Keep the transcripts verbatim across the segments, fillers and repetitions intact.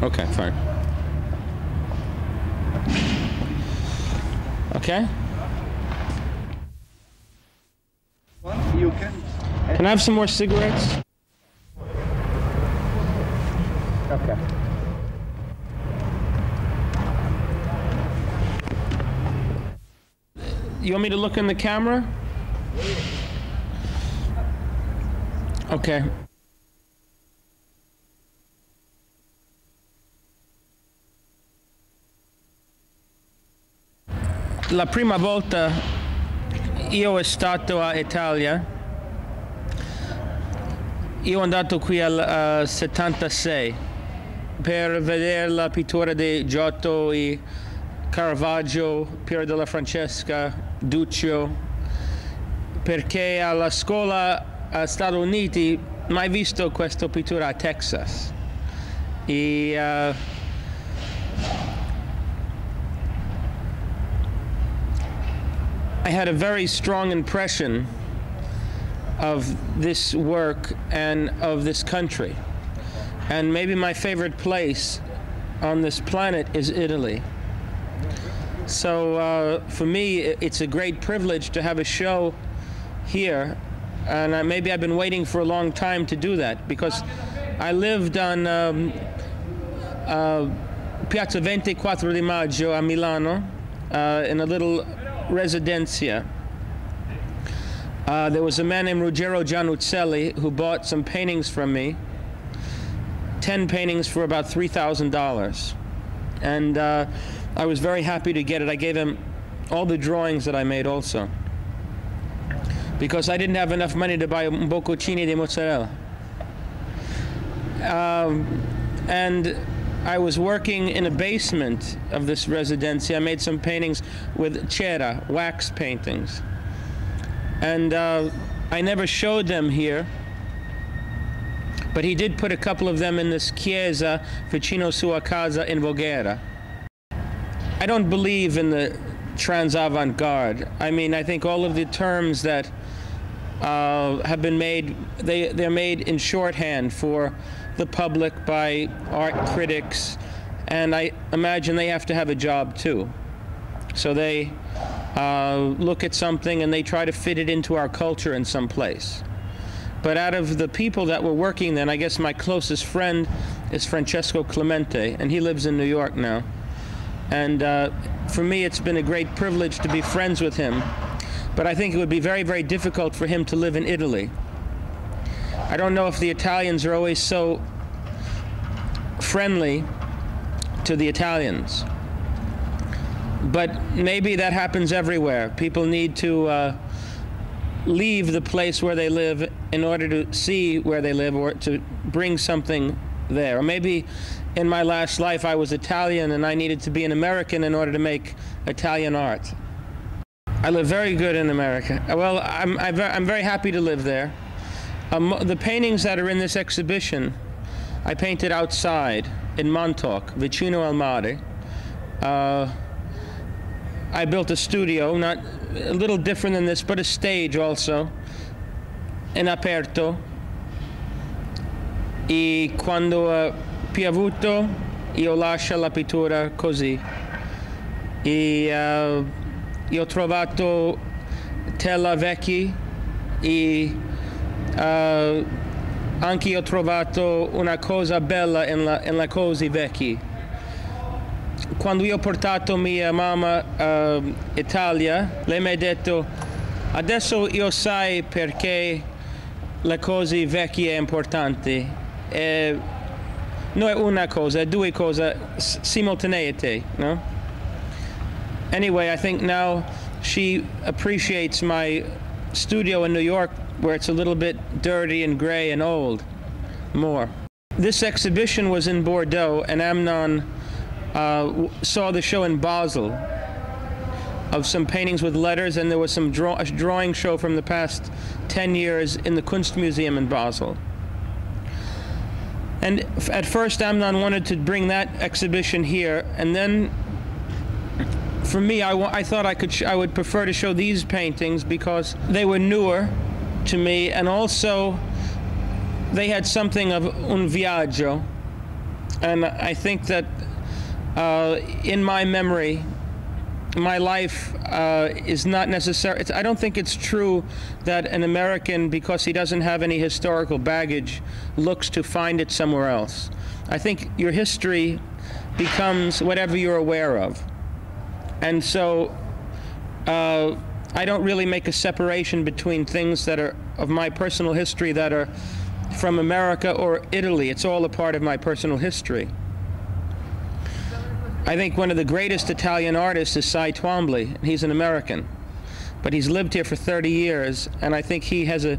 Okay, fine. Okay. You can. Can I have some more cigarettes? Okay. You want me to look in the camera? Okay. La prima volta io sono stato a Italia, io sono andato qui al uh, settantasei per vedere la pittura di Giotto, e Caravaggio, Piero della Francesca, Duccio, perché alla scuola a Stati Uniti mai visto questa pittura a Texas. E, uh, I had a very strong impression of this work and of this country. And maybe my favorite place on this planet is Italy. So uh, for me, it's a great privilege to have a show here. And I, maybe I've been waiting for a long time to do that, because I lived on um, uh, Piazza Venti Quattro di Maggio a Milano, uh, in a little residencia. Uh, there was a man named Ruggero Gianuzzelli who bought some paintings from me, ten paintings for about three thousand dollars. And uh, I was very happy to get it. I gave him all the drawings that I made also, because I didn't have enough money to buy un bocconcini di mozzarella. Um, and I was working in a basement of this residency. I made some paintings with cera, wax paintings. And uh, I never showed them here, but he did put a couple of them in this chiesa vicino sua casa in Voghera. I don't believe in the trans avant-garde. I mean, I think all of the terms that uh, have been made, they, they're made in shorthand for the public by art critics, and I imagine they have to have a job too. So they uh, look at something and they try to fit it into our culture in some place. But out of the people that were working then, I guess my closest friend is Francesco Clemente, and he lives in New York now. And uh, for me, it's been a great privilege to be friends with him. But I think it would be very, very difficult for him to live in Italy. I don't know if the Italians are always so friendly to the Italians, but maybe that happens everywhere. People need to uh, leave the place where they live in order to see where they live, or to bring something there. Or maybe in my last life I was Italian and I needed to be an American in order to make Italian art. I live very good in America. Well, I'm, I'm very happy to live there. Um, the paintings that are in this exhibition, I painted outside in Montauk, vicino al mare. Uh, I built a studio, not a little different than this, but a stage also, in aperto. E quando ha piovuto, io lascio la pittura così. E uh, io ho trovato tela vecchi e Uh, anche io ho trovato una cosa bella in la, in la cose vecchi. Quando io ho portato mia mamma a uh, Italia, lei mi ha detto: adesso io sai perché le cose vecchie è importante. E non è una cosa, è due cose simultaneamente, no? Anyway, I think now she appreciates my studio in New York, where it's a little bit dirty and gray and old, more. This exhibition was in Bordeaux, and Amnon uh, saw the show in Basel of some paintings with letters, and there was some draw a drawing show from the past ten years in the Kunstmuseum in Basel. And f at first Amnon wanted to bring that exhibition here, and then for me, I, I thought I, could sh I would prefer to show these paintings because they were newer to me, and also they had something of un viaggio, and I think that uh, in my memory, my life uh, is not necessary. I don't think it's true that an American, because he doesn't have any historical baggage, looks to find it somewhere else. I think your history becomes whatever you're aware of. And so uh, I don't really make a separation between things that are of my personal history that are from America or Italy. It's all a part of my personal history. I think one of the greatest Italian artists is Cy Twombly. He's an American, but he's lived here for thirty years, and I think he has an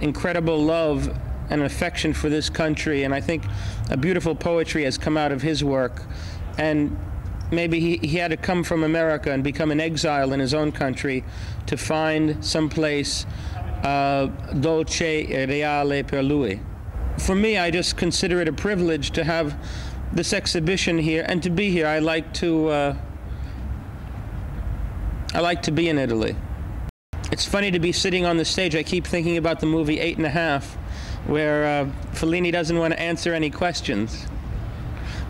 incredible love and affection for this country, and I think a beautiful poetry has come out of his work. And maybe he, he had to come from America and become an exile in his own country to find someplace uh, dolce e reale per lui. For me, I just consider it a privilege to have this exhibition here and to be here. I like to uh, I like to be in Italy. It's funny to be sitting on the stage. I keep thinking about the movie Eight and a Half, where uh, Fellini doesn't want to answer any questions,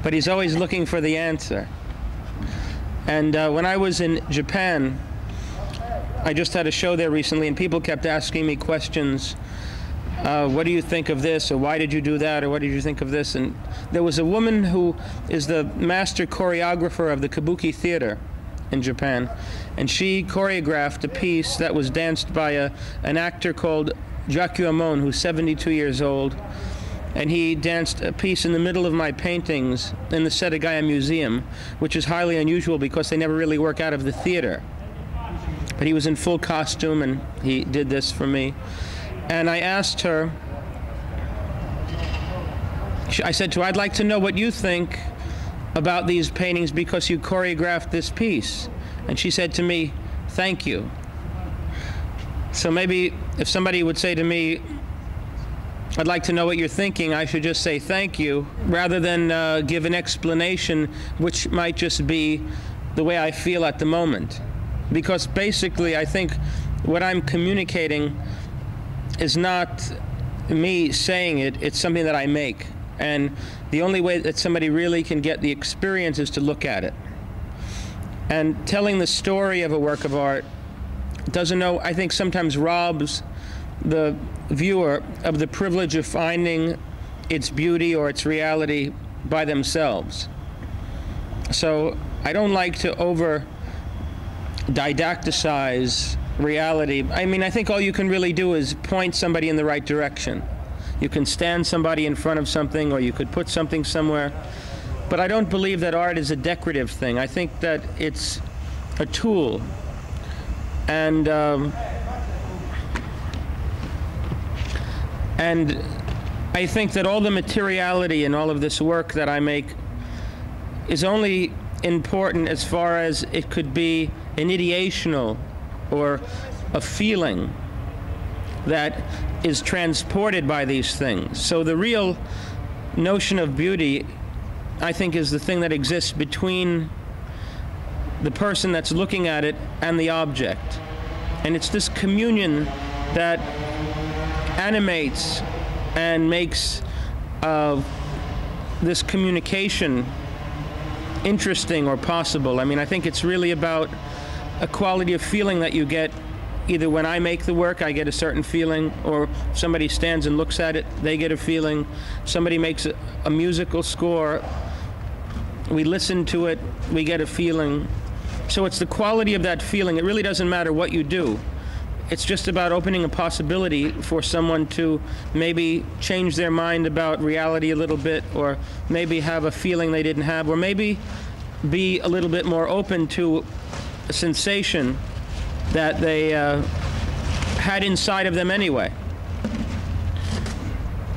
but he's always looking for the answer. And uh, when I was in Japan, I just had a show there recently, and people kept asking me questions. Uh, what do you think of this, or why did you do that, or what did you think of this? And there was a woman who is the master choreographer of the Kabuki Theater in Japan, and she choreographed a piece that was danced by a, an actor called Jakuemon, who's seventy-two years old, and he danced a piece in the middle of my paintings in the Setagaya Museum, which is highly unusual because they never really work out of the theater. But he was in full costume, and he did this for me. And I asked her, I said to her, I'd like to know what you think about these paintings because you choreographed this piece. And she said to me, thank you. So maybe if somebody would say to me, I'd like to know what you're thinking, I should just say thank you, rather than uh, give an explanation, which might just be the way I feel at the moment. Because basically, I think what I'm communicating is not me saying it, it's something that I make. And the only way that somebody really can get the experience is to look at it. And telling the story of a work of art doesn't know, I think sometimes robs the viewer of the privilege of finding its beauty or its reality by themselves. So I don't like to over didacticize reality. I mean, I think all you can really do is point somebody in the right direction. You can stand somebody in front of something, or you could put something somewhere. But I don't believe that art is a decorative thing. I think that it's a tool. And um, and I think that all the materiality in all of this work that I make is only important as far as it could be an ideational or a feeling that is transported by these things. So the real notion of beauty, I think, is the thing that exists between the person that's looking at it and the object. And it's this communion that animates and makes uh, this communication interesting or possible. I mean, I think it's really about a quality of feeling that you get. Either when I make the work, I get a certain feeling, or somebody stands and looks at it, they get a feeling. Somebody makes a, a musical score, we listen to it, we get a feeling. So it's the quality of that feeling. It really doesn't matter what you do. It's just about opening a possibility for someone to maybe change their mind about reality a little bit, or maybe have a feeling they didn't have, or maybe be a little bit more open to a sensation that they uh, had inside of them anyway.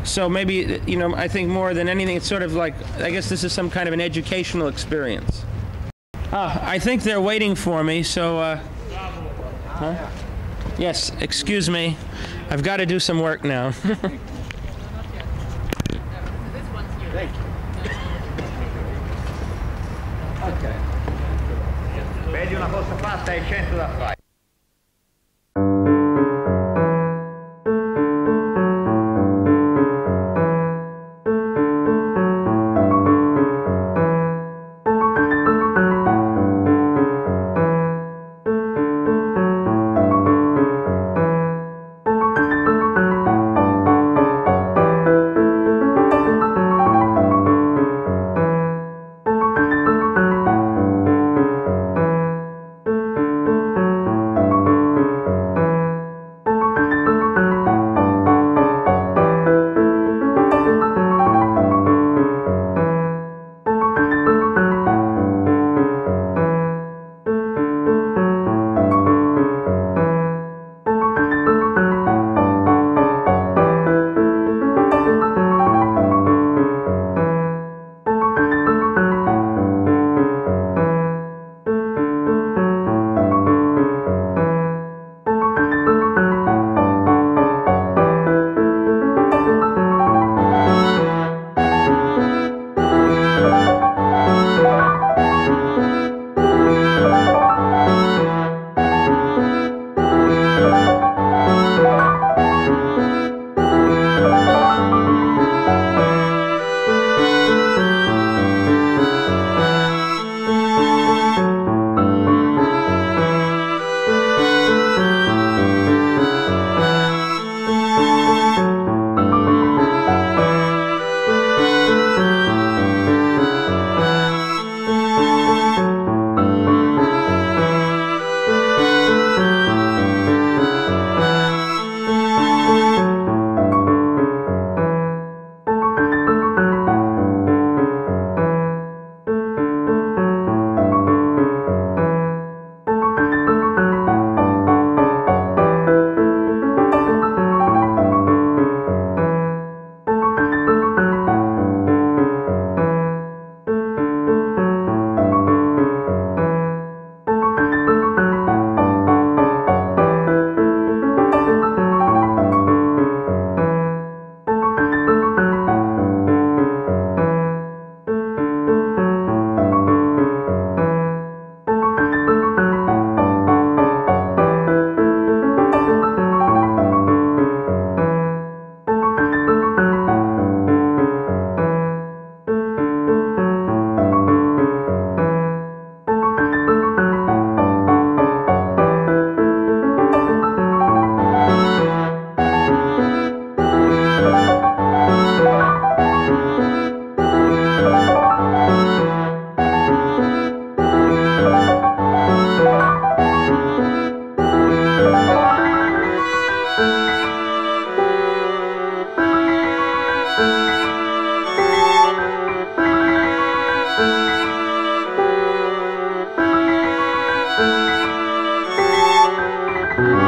So maybe, you know, I think more than anything, it's sort of like, I guess this is some kind of an educational experience. Ah, I think they're waiting for me, so, uh, huh? Yes, excuse me. I've got to do some work now. Vedi una cosa fatta e cento da fare. Thank you.